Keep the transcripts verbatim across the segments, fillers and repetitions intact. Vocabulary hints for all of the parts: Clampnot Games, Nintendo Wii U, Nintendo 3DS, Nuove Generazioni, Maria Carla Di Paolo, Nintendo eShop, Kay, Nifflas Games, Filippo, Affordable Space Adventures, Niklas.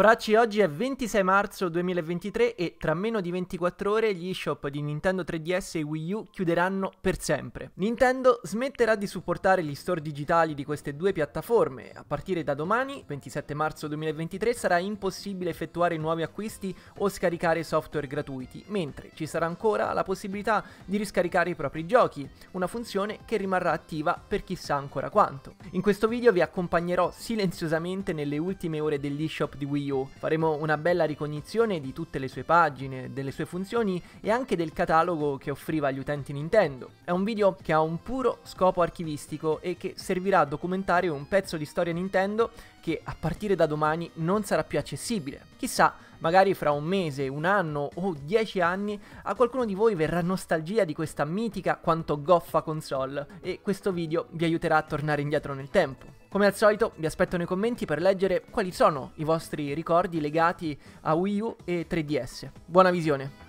Poracci, oggi è ventisei marzo duemilaventitré e tra meno di ventiquattro ore gli eShop di Nintendo tre D S e Wii U chiuderanno per sempre. Nintendo smetterà di supportare gli store digitali di queste due piattaforme. A partire da domani, ventisette marzo duemilaventitré, sarà impossibile effettuare nuovi acquisti o scaricare software gratuiti, mentre ci sarà ancora la possibilità di riscaricare i propri giochi, una funzione che rimarrà attiva per chissà ancora quanto. In questo video vi accompagnerò silenziosamente nelle ultime ore dell'eShop di Wii U. Faremo una bella ricognizione di tutte le sue pagine, delle sue funzioni e anche del catalogo che offriva agli utenti Nintendo. È un video che ha un puro scopo archivistico e che servirà a documentare un pezzo di storia Nintendo che a partire da domani non sarà più accessibile. Chissà, magari fra un mese, un anno o dieci anni a qualcuno di voi verrà nostalgia di questa mitica quanto goffa console e questo video vi aiuterà a tornare indietro nel tempo. Come al solito vi aspetto nei commenti per leggere quali sono i vostri ricordi legati a Wii U e tre D S. Buona visione!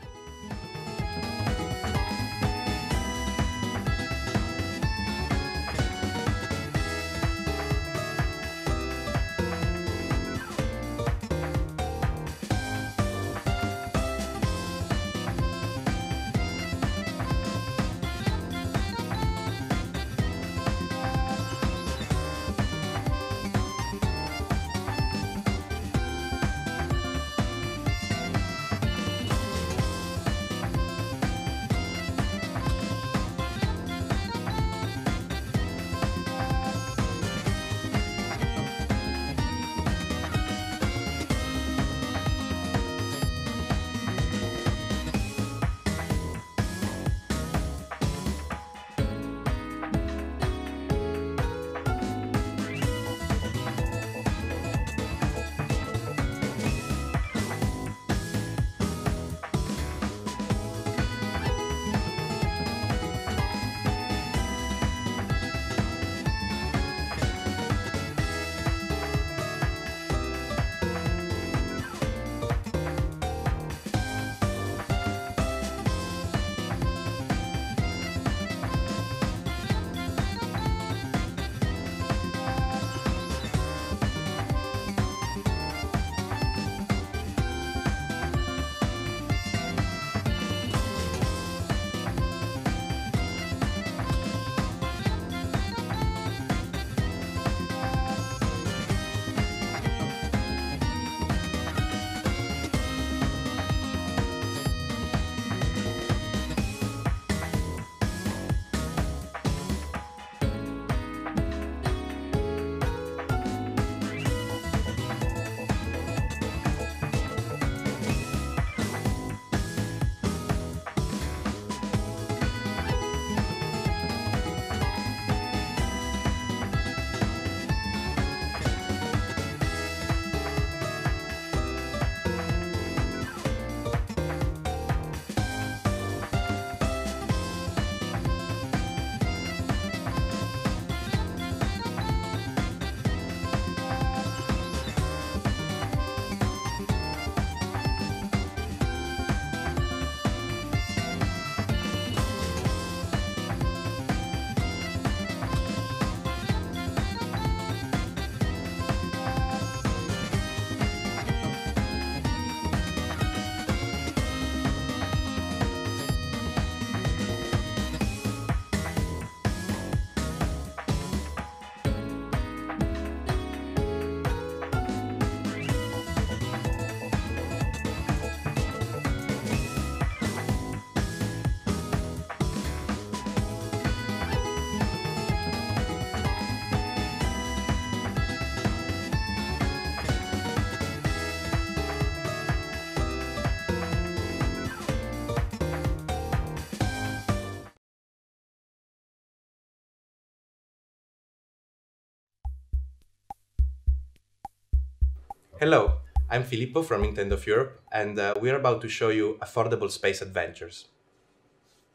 Hello, I'm Filippo from Nintendo of Europe and uh, we are about to show you Affordable Space Adventures.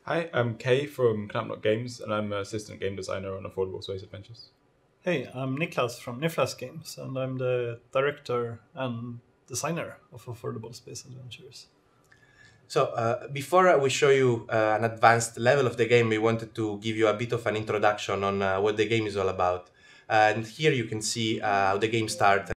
Hi, I'm Kay from Clampnot Games and I'm an assistant game designer on Affordable Space Adventures. Hey, I'm Niklas from Nifflas Games and I'm the director and designer of Affordable Space Adventures. So, uh, before we show you uh, an advanced level of the game, we wanted to give you a bit of an introduction on uh, what the game is all about. Uh, and here you can see uh, how the game starts.